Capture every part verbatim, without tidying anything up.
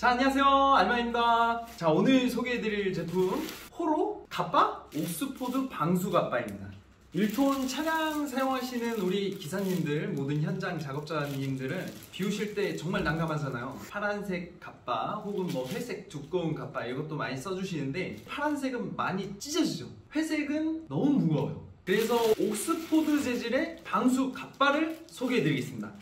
자, 안녕하세요, 알만입니다. 자, 오늘 소개해드릴 제품 호루 갑바 옥스포드 방수 갑바입니다. 일 톤 차량 사용하시는 우리 기사님들, 모든 현장 작업자님들은 비우실 때 정말 난감하잖아요. 파란색 갑바 혹은 뭐 회색 두꺼운 갑바 이것도 많이 써주시는데 파란색은 많이 찢어지죠. 회색은 너무 무거워요. 그래서 옥스포드 재질의 방수 갑바를 소개해드리겠습니다.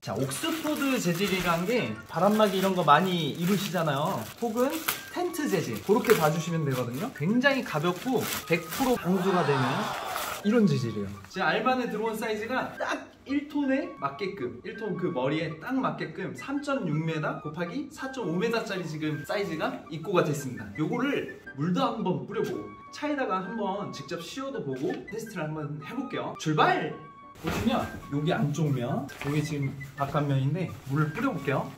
자, 옥스포드 재질이라는 게 바람막이 이런 거 많이 입으시잖아요. 혹은 텐트 재질, 그렇게 봐주시면 되거든요. 굉장히 가볍고 백 퍼센트 방수가 되는 이런 재질이에요. 제 알만에 들어온 사이즈가 딱 일 톤에 맞게끔, 일 톤 그 머리에 딱 맞게끔 삼 점 육 미터 곱하기 사 점 오 미터 짜리 지금 사이즈가 입고가 됐습니다. 요거를 물도 한번 뿌려보고 차에다가 한번 직접 씌워도 보고 테스트를 한번 해볼게요. 출발! 보시면 여기 안쪽 면, 여기 지금 바깥면인데 물을 뿌려볼게요.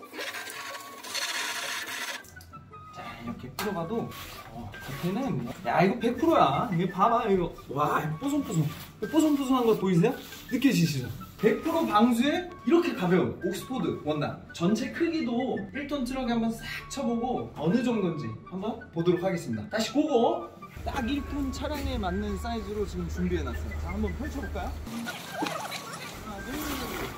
자, 이렇게 뿌려봐도 어, 겉에는, 야, 이거 백 퍼센트야. 이거 봐봐, 이거. 와, 뽀송뽀송. 뽀송뽀송한 거 보이세요? 느껴지시죠? 백 퍼센트 방수에 이렇게 가벼운 옥스포드 원단. 전체 크기도 일 톤 트럭에 한번 싹 쳐보고 어느 정도인지 한번 보도록 하겠습니다. 다시 보고 딱 일 톤 차량에 맞는 사이즈로 지금 준비해놨어요. 자, 한번 펼쳐볼까요? 하나, 둘, 셋.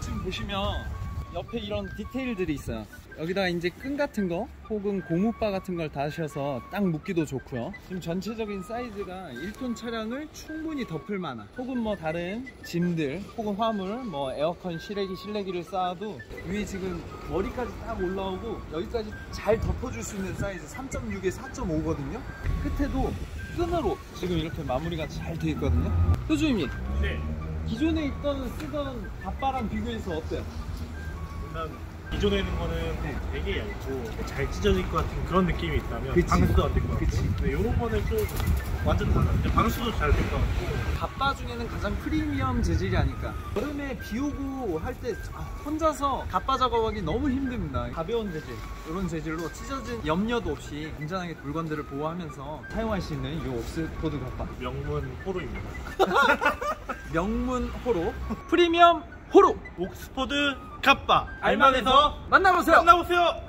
지금 보시면 옆에 이런 디테일들이 있어요. 여기다가 이제 끈 같은 거 혹은 고무바 같은 걸 다셔서 딱 묶기도 좋고요. 지금 전체적인 사이즈가 일 톤 차량을 충분히 덮을 만한, 혹은 뭐 다른 짐들 혹은 화물, 뭐 에어컨 실외기, 실내기를 쌓아도 위에 지금 머리까지 딱 올라오고 여기까지 잘 덮어줄 수 있는 사이즈 삼 점 육에 사 점 오거든요 끝에도 끈으로 지금 이렇게 마무리가 잘 돼 있거든요. 효주님, 네, 기존에 있던 쓰던 갑바랑 비교해서 어때요? 일단 기존에 있는 거는 되게 얇고 잘 찢어질 것 같은 그런 느낌이 있다면, 그치, 방수도 안 될 것 같고, 근데 요런 거는 좀 완전 달라요. 방수도 잘 될 것 같고, 갑바 중에는 가장 프리미엄 재질이 아닐까. 여름에 비 오고 할 때 혼자서 갑바 작업하기 너무 힘듭니다. 가벼운 재질, 이런 재질로 찢어진 염려도 없이 안전하게 물건들을 보호하면서 사용할 수 있는 이 옥스포드 갑바, 명문 호루입니다. 명문 호루, 프리미엄 호루, 옥스포드 갑바, 알만에서 만나보세요. 만나보세요.